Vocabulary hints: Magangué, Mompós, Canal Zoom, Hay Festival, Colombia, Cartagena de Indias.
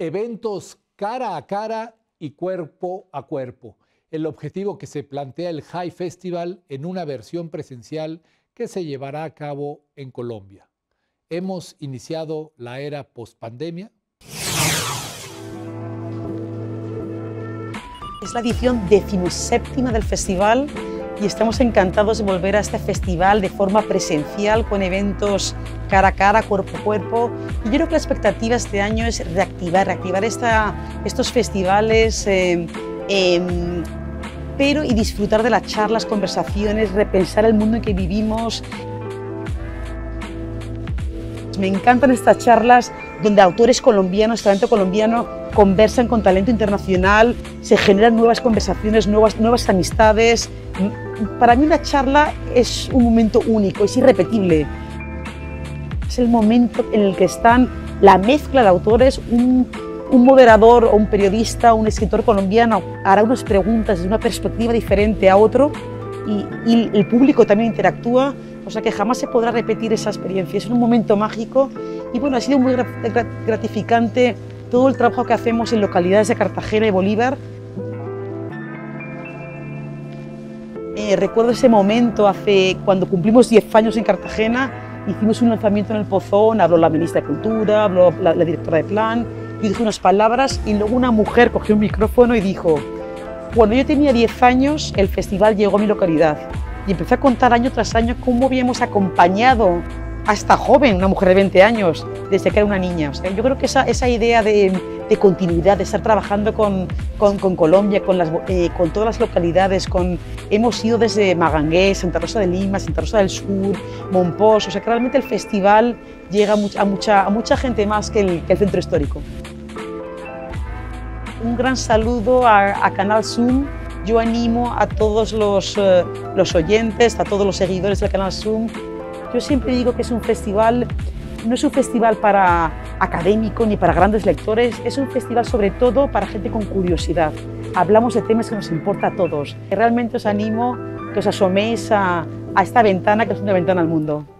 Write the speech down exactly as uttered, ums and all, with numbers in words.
eventos cara a cara y cuerpo a cuerpo. El objetivo que se plantea el Hay Festival en una versión presencial que se llevará a cabo en Colombia. Hemos iniciado la era pospandemia. Es la edición decimoséptima del festival y estamos encantados de volver a este festival de forma presencial con eventos cara a cara, cuerpo a cuerpo. Y yo creo que la expectativa este año es reactivar, reactivar esta, estos festivales eh, eh, pero y disfrutar de las charlas, conversaciones, repensar el mundo en que vivimos. Me encantan estas charlas donde autores colombianos, talento colombiano, conversan con talento internacional, se generan nuevas conversaciones, nuevas, nuevas amistades. Para mí una charla es un momento único, es irrepetible. Es el momento en el que están la mezcla de autores, un, un moderador o un periodista, un escritor colombiano hará unas preguntas desde una perspectiva diferente a otro y, y el público también interactúa. O sea que jamás se podrá repetir esa experiencia, es un momento mágico y bueno, ha sido muy gratificante todo el trabajo que hacemos en localidades de Cartagena y Bolívar. Eh, recuerdo ese momento hace, cuando cumplimos diez años en Cartagena, hicimos un lanzamiento en el Pozón, habló la ministra de Cultura, habló la, la directora de Plan, yo dije unas palabras y luego una mujer cogió un micrófono y dijo: cuando yo tenía diez años el festival llegó a mi localidad. Y empecé a contar año tras año cómo habíamos acompañado a esta joven, una mujer de veinte años, desde que era una niña. O sea, yo creo que esa, esa idea de, de continuidad, de estar trabajando con, con, con Colombia, con, las, eh, con todas las localidades, con, hemos ido desde Magangué, Santa Rosa de Lima, Santa Rosa del Sur, Mompós. O sea, que realmente el festival llega a mucha, a mucha, a mucha gente más que el, que el centro histórico. Un gran saludo a, a Canal Zoom. Yo animo a todos los, eh, los oyentes, a todos los seguidores del Canal Zoom. Yo siempre digo que es un festival, no es un festival para académicos ni para grandes lectores, es un festival sobre todo para gente con curiosidad. Hablamos de temas que nos importan a todos. Realmente os animo que os asoméis a, a esta ventana, que es una ventana al mundo.